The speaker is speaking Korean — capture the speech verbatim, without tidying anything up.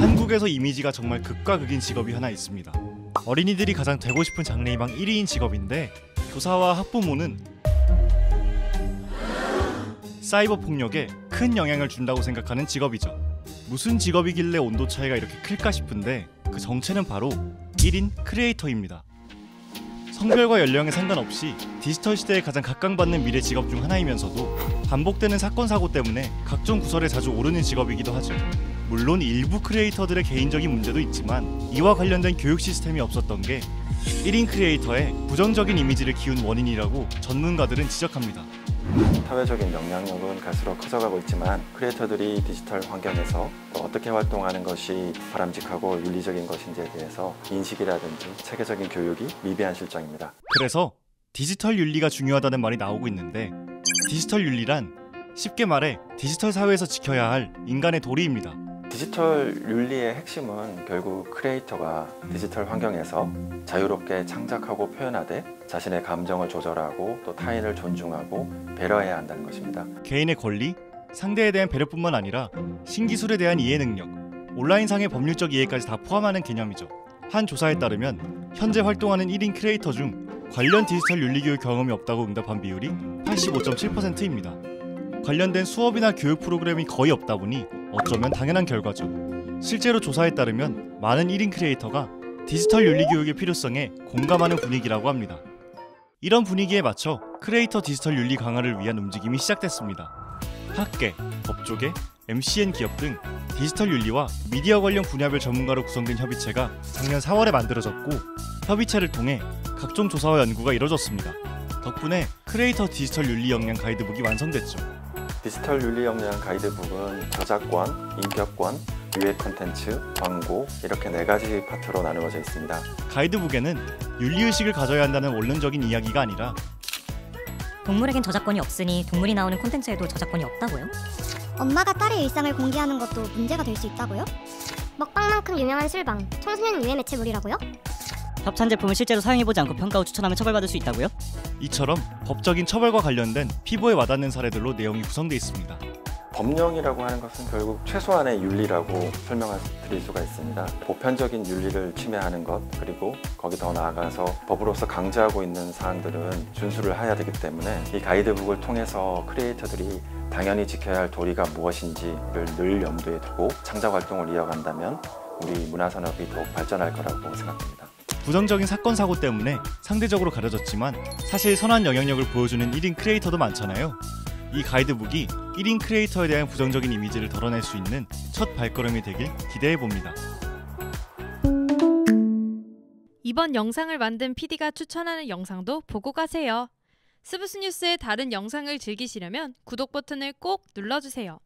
한국에서 이미지가 정말 극과 극인 직업이 하나 있습니다. 어린이들이 가장 되고 싶은 장래희망 일 위인 직업인데 교사와 학부모는 사이버 폭력에 큰 영향을 준다고 생각하는 직업이죠. 무슨 직업이길래 온도 차이가 이렇게 클까 싶은데 그 정체는 바로 일 인 크리에이터입니다. 성별과 연령에 상관없이 디지털 시대에 가장 각광받는 미래 직업 중 하나이면서도 반복되는 사건 사고 때문에 각종 구설에 자주 오르는 직업이기도 하죠. 물론 일부 크리에이터들의 개인적인 문제도 있지만 이와 관련된 교육 시스템이 없었던 게 일 인 크리에이터의 부정적인 이미지를 키운 원인이라고 전문가들은 지적합니다. 사회적인 영향력은 갈수록 커져가고 있지만 크리에이터들이 디지털 환경에서 어떻게 활동하는 것이 바람직하고 윤리적인 것인지에 대해서 인식이라든지 체계적인 교육이 미비한 실정입니다. 그래서 디지털 윤리가 중요하다는 말이 나오고 있는데 디지털 윤리란 쉽게 말해 디지털 사회에서 지켜야 할 인간의 도리입니다. 디지털 윤리의 핵심은 결국 크리에이터가 디지털 환경에서 자유롭게 창작하고 표현하되 자신의 감정을 조절하고 또 타인을 존중하고 배려해야 한다는 것입니다. 개인의 권리, 상대에 대한 배려뿐만 아니라 신기술에 대한 이해 능력, 온라인상의 법률적 이해까지 다 포함하는 개념이죠. 한 조사에 따르면 현재 활동하는 일 인 크리에이터 중 관련 디지털 윤리 교육 경험이 없다고 응답한 비율이 팔십오 점 칠 퍼센트입니다. 관련된 수업이나 교육 프로그램이 거의 없다 보니 어쩌면 당연한 결과죠. 실제로 조사에 따르면 많은 일 인 크리에이터가 디지털 윤리 교육의 필요성에 공감하는 분위기라고 합니다. 이런 분위기에 맞춰 크리에이터 디지털 윤리 강화를 위한 움직임이 시작됐습니다. 학계, 법조계, 엠씨엔 기업 등 디지털 윤리와 미디어 관련 분야별 전문가로 구성된 협의체가 작년 사월에 만들어졌고 협의체를 통해 각종 조사와 연구가 이뤄졌습니다. 덕분에 크리에이터 디지털 윤리 역량 가이드북이 완성됐죠. 디지털 윤리 역량 가이드북은 저작권, 인격권, 유해 콘텐츠, 광고 이렇게 네 가지 파트로 나누어져 있습니다. 가이드북에는 윤리의식을 가져야 한다는 원론적인 이야기가 아니라 동물에겐 저작권이 없으니 동물이 나오는 콘텐츠에도 저작권이 없다고요? 엄마가 딸의 일상을 공개하는 것도 문제가 될 수 있다고요? 먹방만큼 유명한 술방, 청소년 유해 매체물이라고요? 협찬 제품을 실제로 사용해보지 않고 평가 후 추천하면 처벌받을 수 있다고요? 이처럼 법적인 처벌과 관련된 피부에 와닿는 사례들로 내용이 구성되어 있습니다. 법령이라고 하는 것은 결국 최소한의 윤리라고 설명드릴 수가 있습니다. 보편적인 윤리를 침해하는 것, 그리고 거기 더 나아가서 법으로서 강제하고 있는 사항들은 준수를 해야 되기 때문에 이 가이드북을 통해서 크리에이터들이 당연히 지켜야 할 도리가 무엇인지를 늘 염두에 두고 창작 활동을 이어간다면 우리 문화산업이 더욱 발전할 거라고 생각합니다. 부정적인 사건 사고 때문에 상대적으로 가려졌지만 사실 선한 영향력을 보여주는 일 인 크리에이터도 많잖아요. 이 가이드북이 일 인 크리에이터에 대한 부정적인 이미지를 덜어낼 수 있는 첫 발걸음이 되길 기대해봅니다. 이번 영상을 만든 피디가 추천하는 영상도 보고 가세요. 스브스 뉴스의 다른 영상을 즐기시려면 구독 버튼을 꼭 눌러주세요.